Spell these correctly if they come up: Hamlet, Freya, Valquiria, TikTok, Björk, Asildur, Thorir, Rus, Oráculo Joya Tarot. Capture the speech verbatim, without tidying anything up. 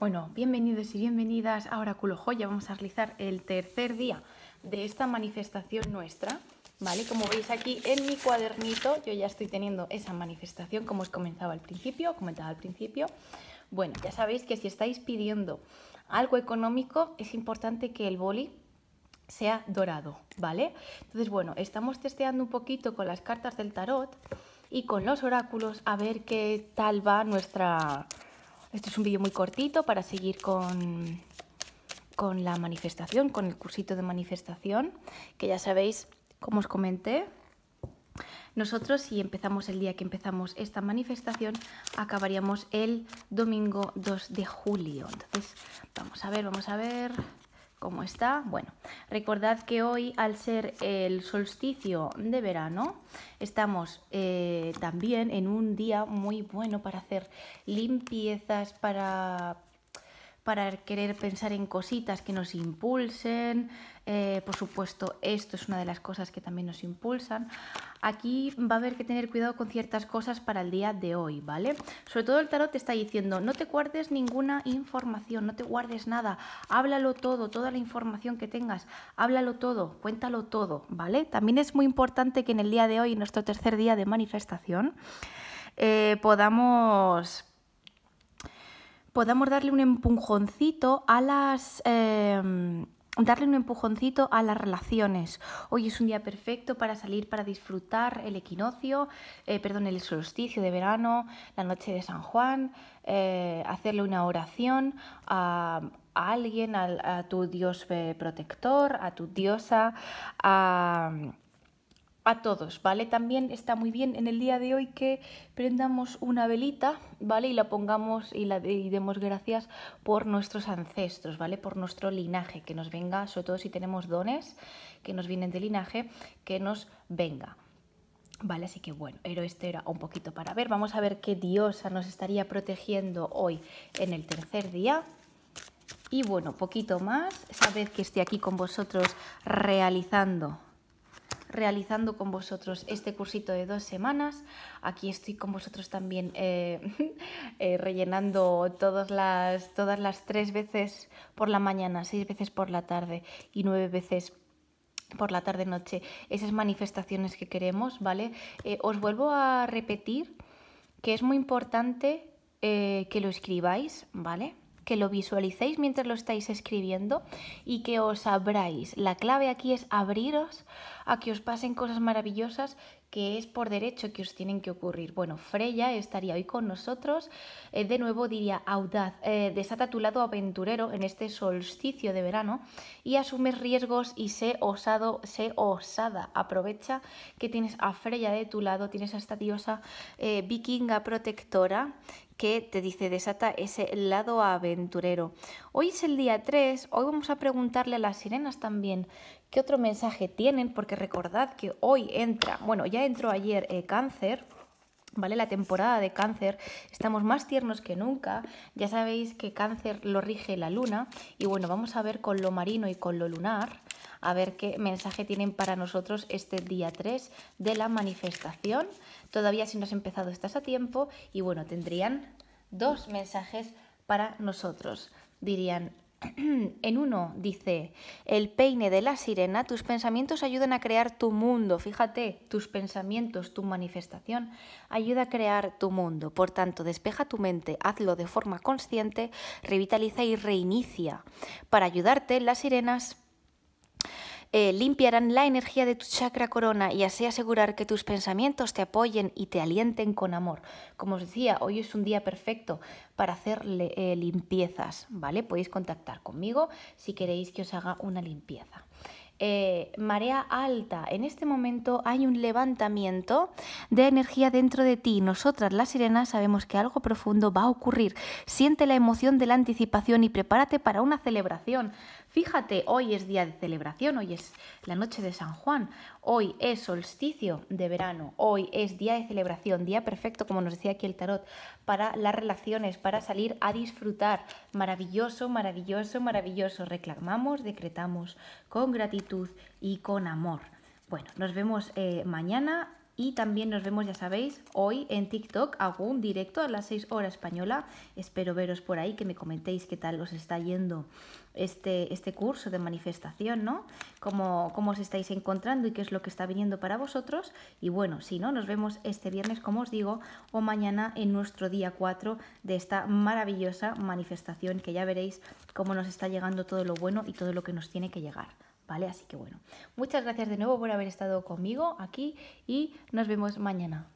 Bueno, bienvenidos y bienvenidas a Oráculo Joya. Vamos a realizar el tercer día de esta manifestación nuestra, ¿vale? Como veis aquí en mi cuadernito, yo ya estoy teniendo esa manifestación como os comentaba al principio, comentaba al principio. Bueno, ya sabéis que si estáis pidiendo algo económico, es importante que el boli sea dorado, ¿vale? Entonces, bueno, estamos testeando un poquito con las cartas del tarot y con los oráculos a ver qué tal va nuestra... Esto es un vídeo muy cortito para seguir con, con la manifestación, con el cursito de manifestación, que ya sabéis, como os comenté, nosotros si empezamos el día que empezamos esta manifestación, acabaríamos el domingo dos de julio. Entonces, vamos a ver, vamos a ver cómo está. Bueno, recordad que hoy, al ser el solsticio de verano, estamos eh, también en un día muy bueno para hacer limpiezas, para, para querer pensar en cositas que nos impulsen. Eh, por supuesto, esto es una de las cosas que también nos impulsan. Aquí va a haber que tener cuidado con ciertas cosas para el día de hoy, ¿vale? Sobre todo el tarot te está diciendo, no te guardes ninguna información, no te guardes nada, háblalo todo, toda la información que tengas, háblalo todo, cuéntalo todo, ¿vale? También es muy importante que en el día de hoy, en nuestro tercer día de manifestación, eh, podamos... podamos darle un empujoncito a las... Eh, darle un empujoncito a las relaciones. Hoy es un día perfecto para salir, para disfrutar el equinoccio, eh, perdón, el solsticio de verano, la noche de San Juan, eh, hacerle una oración a, a alguien, a, a tu dios protector, a tu diosa, a... a todos, ¿vale? También está muy bien en el día de hoy que prendamos una velita, ¿vale? Y la pongamos y, la, y demos gracias por nuestros ancestros, ¿vale? Por nuestro linaje, que nos venga, sobre todo si tenemos dones que nos vienen de linaje, que nos venga. Vale, así que bueno, pero esto era un poquito para ver. Vamos a ver qué diosa nos estaría protegiendo hoy en el tercer día. Y bueno, poquito más. Sabed que estoy aquí con vosotros realizando... realizando con vosotros este cursito de dos semanas. Aquí estoy con vosotros también eh, eh, rellenando todas las, todas las tres veces por la mañana, seis veces por la tarde y nueve veces por la tarde-noche esas manifestaciones que queremos, ¿vale? Eh, os vuelvo a repetir que es muy importante eh, que lo escribáis, ¿vale? Que lo visualicéis mientras lo estáis escribiendo y que os abráis. La clave aquí es abriros a que os pasen cosas maravillosas que es por derecho que os tienen que ocurrir. Bueno, Freya estaría hoy con nosotros. Eh, de nuevo diría, audaz, eh, desata tu lado aventurero en este solsticio de verano y asumes riesgos y sé osado, sé osada. Aprovecha que tienes a Freya de tu lado, tienes a esta diosa eh, vikinga protectora, que te dice desata ese lado aventurero. Hoy es el día tres, hoy vamos a preguntarle a las sirenas también qué otro mensaje tienen, porque recordad que hoy entra, bueno, ya entró ayer eh, Cáncer, ¿vale? La temporada de Cáncer, estamos más tiernos que nunca, ya sabéis que Cáncer lo rige la luna, y bueno, vamos a ver con lo marino y con lo lunar, a ver qué mensaje tienen para nosotros este día tres de la manifestación. Todavía si no has empezado estás a tiempo y bueno, tendrían dos mensajes para nosotros. Dirían, en uno dice, el peine de la sirena, tus pensamientos ayudan a crear tu mundo. Fíjate, tus pensamientos, tu manifestación, ayuda a crear tu mundo. Por tanto, despeja tu mente, hazlo de forma consciente, revitaliza y reinicia. Para ayudarte, las sirenas... Eh, limpiarán la energía de tu chakra corona y así asegurar que tus pensamientos te apoyen y te alienten con amor. Como os decía, hoy es un día perfecto para hacer eh, limpiezas, ¿vale? Podéis contactar conmigo si queréis que os haga una limpieza. Eh, marea alta, en este momento hay un levantamiento de energía dentro de ti. Nosotras las sirenas sabemos que algo profundo va a ocurrir. Siente la emoción de la anticipación y prepárate para una celebración. Fíjate, hoy es día de celebración, hoy es la noche de San Juan, hoy es solsticio de verano, hoy es día de celebración, día perfecto, como nos decía aquí el tarot, para las relaciones, para salir a disfrutar. Maravilloso, maravilloso, maravilloso. Reclamamos, decretamos con gratitud y con amor. Bueno, nos vemos eh, mañana Y también nos vemos, ya sabéis, hoy en TikTok, hago un directo a las seis horas española. Espero veros por ahí, que me comentéis qué tal os está yendo este, este curso de manifestación, ¿no? Cómo, cómo os estáis encontrando y qué es lo que está viniendo para vosotros. Y bueno, si no, nos vemos este viernes, como os digo, o mañana en nuestro día cuatro de esta maravillosa manifestación, que ya veréis cómo nos está llegando todo lo bueno y todo lo que nos tiene que llegar. ¿Vale? Así que bueno, muchas gracias de nuevo por haber estado conmigo aquí y nos vemos mañana.